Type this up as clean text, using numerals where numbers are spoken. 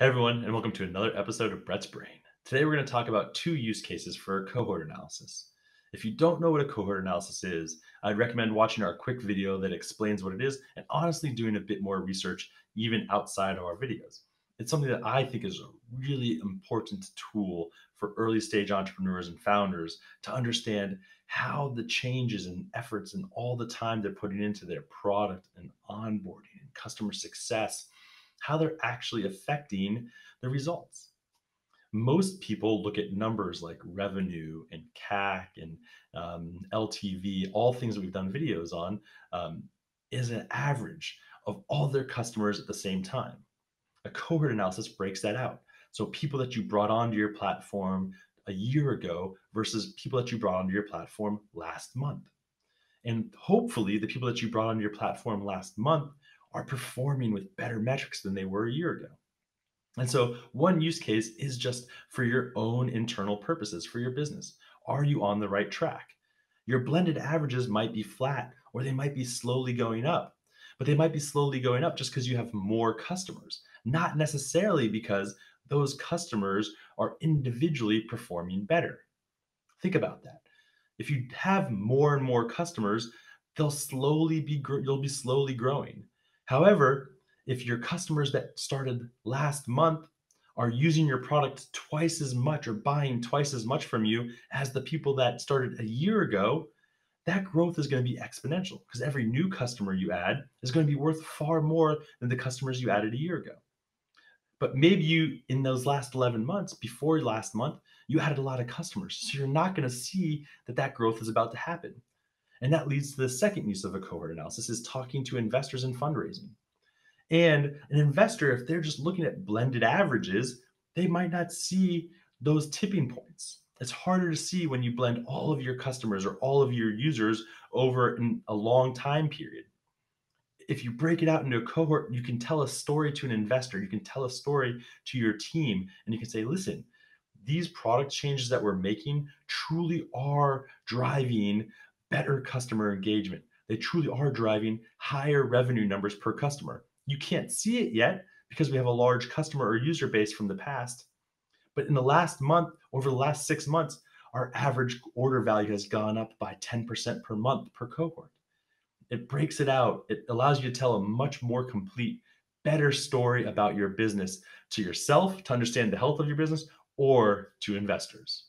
Hey everyone, and welcome to another episode of Brett's Brain. Today we're going to talk about two use cases for cohort analysis. If you don't know what a cohort analysis is, I'd recommend watching our quick video that explains what it is and honestly doing a bit more research even outside of our videos. It's something that I think is a really important tool for early stage entrepreneurs and founders to understand how the changes and efforts and all the time they're putting into their product and onboarding and customer success, how they're actually affecting the results. Most people look at numbers like revenue and CAC and LTV, all things that we've done videos on, is an average of all their customers at the same time. A cohort analysis breaks that out. So people that you brought onto your platform a year ago versus people that you brought onto your platform last month. And hopefully the people that you brought onto your platform last month are performing with better metrics than they were a year ago. And so one use case is just for your own internal purposes for your business. Are you on the right track? Your blended averages might be flat, or they might be slowly going up, but they might be slowly going up just because you have more customers, not necessarily because those customers are individually performing better. Think about that. If you have more and more customers, you'll be slowly growing. However, if your customers that started last month are using your product twice as much or buying twice as much from you as the people that started a year ago, that growth is going to be exponential because every new customer you add is going to be worth far more than the customers you added a year ago. But maybe you, in those last 11 months, before last month, you added a lot of customers. So you're not going to see that growth is about to happen. And that leads to the second use of a cohort analysis is talking to investors and fundraising. And an investor, if they're just looking at blended averages, they might not see those tipping points. It's harder to see when you blend all of your customers or all of your users over a long time period. If you break it out into a cohort, you can tell a story to an investor. You can tell a story to your team, and you can say, listen, these product changes that we're making truly are driving better customer engagement. They truly are driving higher revenue numbers per customer. You can't see it yet because we have a large customer or user base from the past. But in the last month, over the last 6 months, our average order value has gone up by 10% per month per cohort. It breaks it out. It allows you to tell a much more complete, better story about your business to yourself, to understand the health of your business, or to investors.